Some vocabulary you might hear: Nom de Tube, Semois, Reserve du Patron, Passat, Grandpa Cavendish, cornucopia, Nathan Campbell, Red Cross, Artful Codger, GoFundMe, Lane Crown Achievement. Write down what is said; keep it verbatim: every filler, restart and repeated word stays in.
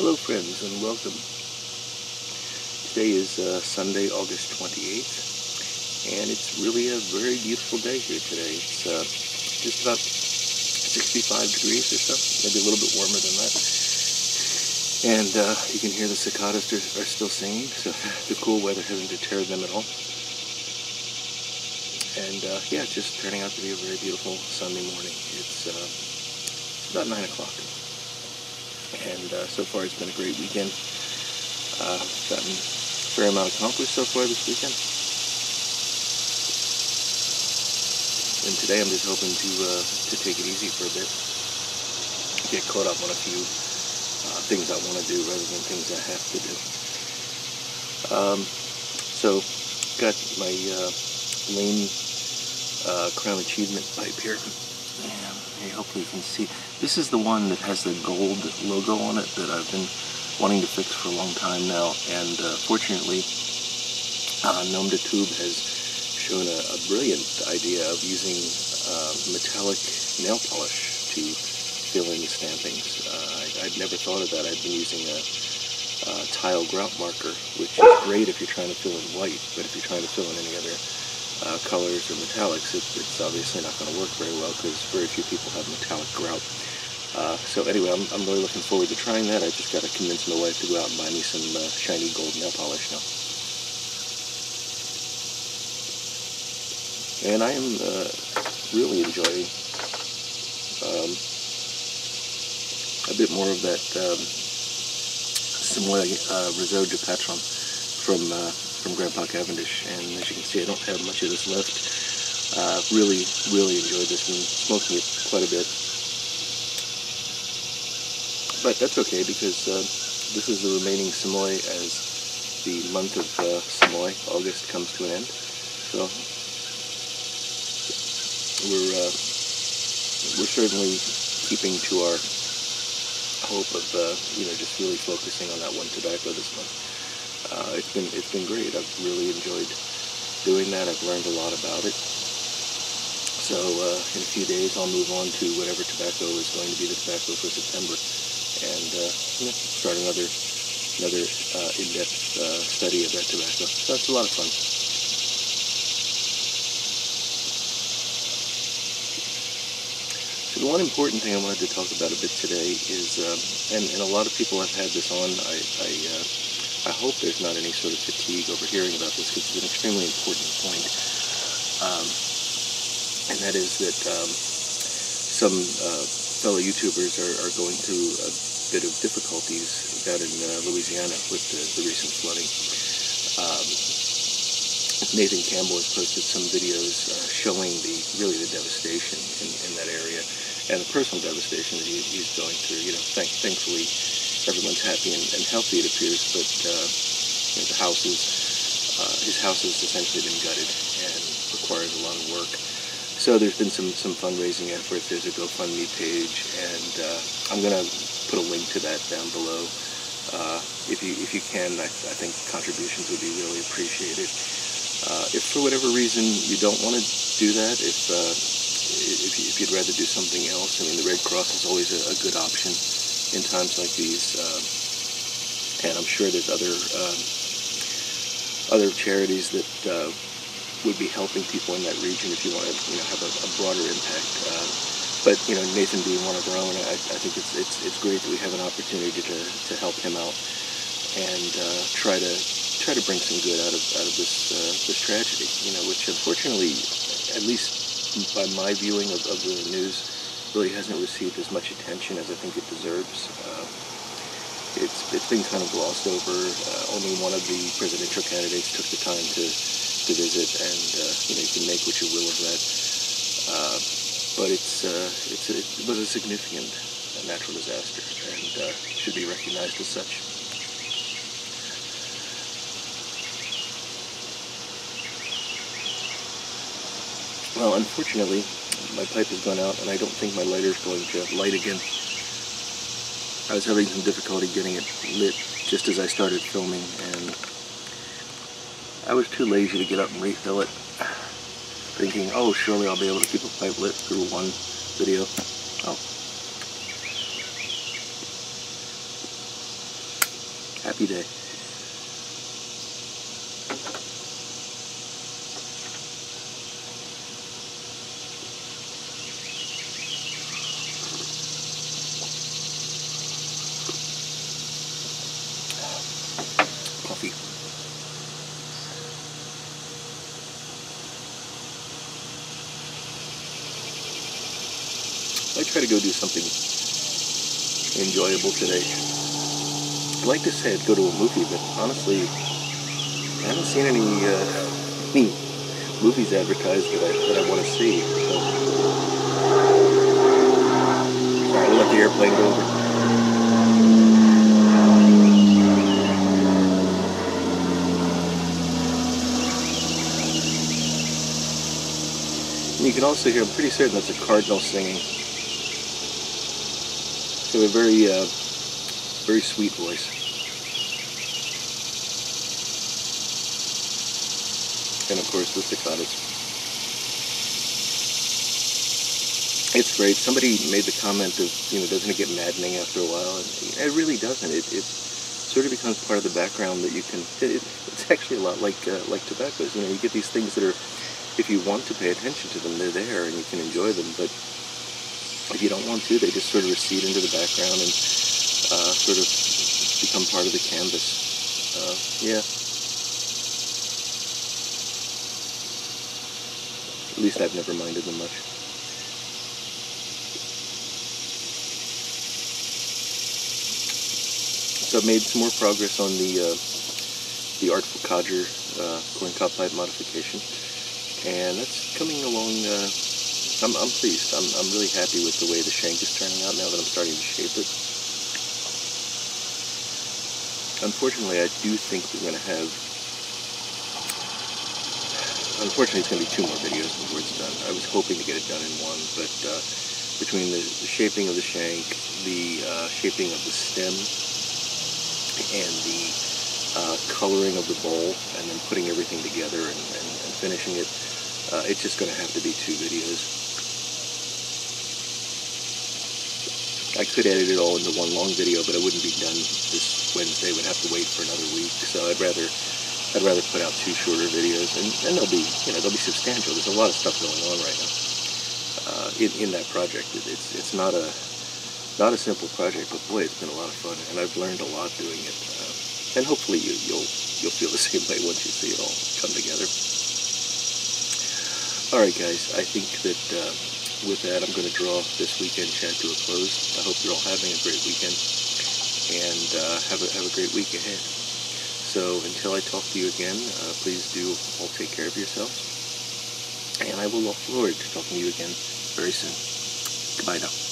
Hello friends and welcome. Today is uh, Sunday, August twenty-eighth, and it's really a very beautiful day here today. It's uh, just about sixty-five degrees or so, maybe a little bit warmer than that. And uh, you can hear the cicadas are, are still singing, so the cool weather hasn't deterred them at all. And uh, yeah, it's just turning out to be a very beautiful Sunday morning. It's, uh, it's about nine o'clock. And uh, so far it's been a great weekend. Uh, I've gotten a fair amount accomplished so far this weekend. And today I'm just hoping to uh, to take it easy for a bit. Get caught up on a few uh, things I want to do rather than things I have to do. Um, so, got my uh, Lane uh, Crown Achievement pipe here. Yeah. Hey, hopefully you can see. This is the one that has the gold logo on it that I've been wanting to fix for a long time now, and uh, fortunately uh, Nom de Tube has shown a, a brilliant idea of using uh, metallic nail polish to fill in the stampings. Uh, I, I'd never thought of that. I'd been using a, a tile grout marker, which is great if you're trying to fill in white, but if you're trying to fill in any other Uh, colors or metallics, it, it's obviously not going to work very well because very few people have metallic grout. Uh, so anyway, I'm, I'm really looking forward to trying that. I just got to convince my wife to go out and buy me some uh, shiny gold nail polish now. And I am uh, really enjoying um, a bit more of that um, Semois uh, Reserve du Patron from uh, from Grandpa Cavendish, and as you can see I don't have much of this left. Uh, really, really enjoyed this and smoking it quite a bit. But that's okay because uh, this is the remaining Semois as the month of uh, Semois, August, comes to an end. So we're, uh, we're certainly keeping to our hope of uh, you know, just really focusing on that one tobacco this month. Uh, it's been it's been great. I've really enjoyed doing that. I've learned a lot about it. So uh, in a few days, I'll move on to whatever tobacco is going to be the tobacco for September, and uh, yeah, start another another uh, in-depth uh, study of that tobacco. So it's a lot of fun. So the one important thing I wanted to talk about a bit today is, uh, and and a lot of people have had this on. I. I uh, I hope there's not any sort of fatigue over hearing about this because it's an extremely important point, um, and that is that um, some uh, fellow YouTubers are, are going through a bit of difficulties down in uh, Louisiana with the, the recent flooding. Um, Nathan Campbell has posted some videos uh, showing the really the devastation in, in that area and the personal devastation that he, he's going through. You know, thank, thankfully. Everyone's happy and, and healthy, it appears, but uh, you know, the houses, uh, his house has essentially been gutted and requires a lot of work. So there's been some, some fundraising efforts. There's a GoFundMe page, and uh, I'm going to put a link to that down below. Uh, if you if you can, I, I think contributions would be really appreciated. Uh, if for whatever reason you don't want to do that, if, uh, if, if you'd rather do something else, I mean, the Red Cross is always a, a good option in times like these, um, and I'm sure there's other um, other charities that uh, would be helping people in that region if you want to, you know, have a, a broader impact. Uh, but you know, Nathan being one of our own, I, I think it's it's it's great that we have an opportunity to, to help him out and uh, try to try to bring some good out of out of this uh, this tragedy. You know, which unfortunately, at least by my viewing of, of the news, really hasn't received as much attention as I think it deserves. Uh, it's, it's been kind of glossed over. Uh, only one of the presidential candidates took the time to, to visit, and uh, you know, you can make what you will of that. Uh, but it's, uh, it's a, it was a significant uh, natural disaster, and uh, should be recognized as such. Well, unfortunately, my pipe has gone out, and I don't think my lighter is going to light again. I was having some difficulty getting it lit just as I started filming, and I was too lazy to get up and refill it, thinking, oh, surely I'll be able to keep a pipe lit through one video. Oh. lucky day. I try to go do something enjoyable today. I'd like to say I'd go to a movie, but honestly, I haven't seen any, uh, any movies advertised that I, that I want to see. So. Sorry, I let the airplane go over. And you can also hear, I'm pretty certain that's a cardinal singing. So a very, uh, very sweet voice. And of course the cicadas. It's great. Somebody made the comment of, you know, doesn't it get maddening after a while? And it really doesn't. It, it sort of becomes part of the background that you can, it, it's actually a lot like, uh, like tobaccos. You know, you get these things that are, if you want to pay attention to them, they're there and you can enjoy them, but if you don't want to, they just sort of recede into the background and uh, sort of become part of the canvas. Uh, yeah. At least I've never minded them much. So I've made some more progress on the uh, the Artful Codger uh, cornucopia pipe modification, and that's coming along. Uh, I'm, I'm pleased. I'm, I'm really happy with the way the shank is turning out now that I'm starting to shape it. Unfortunately, I do think we're going to have... Unfortunately, it's going to be two more videos before it's done. I was hoping to get it done in one, but uh, between the, the shaping of the shank, the uh, shaping of the stem, and the uh, coloring of the bowl, and then putting everything together and, and, and finishing it, uh, it's just going to have to be two videos. I could edit it all into one long video, but it wouldn't be done this Wednesday. Would have to wait for another week. So I'd rather, I'd rather put out two shorter videos, and, and they'll be, you know, they'll be substantial. There's a lot of stuff going on right now uh, in, in that project. It, it's it's not a not a simple project, but boy, it's been a lot of fun, and I've learned a lot doing it. Uh, and hopefully you, you'll you'll feel the same way once you see it all come together. All right, guys. I think that. Uh, With that, I'm going to draw this weekend chat to a close. I hope you're all having a great weekend, and uh, have, a, have a great week ahead. So until I talk to you again, uh, please do all take care of yourselves, and I will look forward to talking to you again very soon. Goodbye now.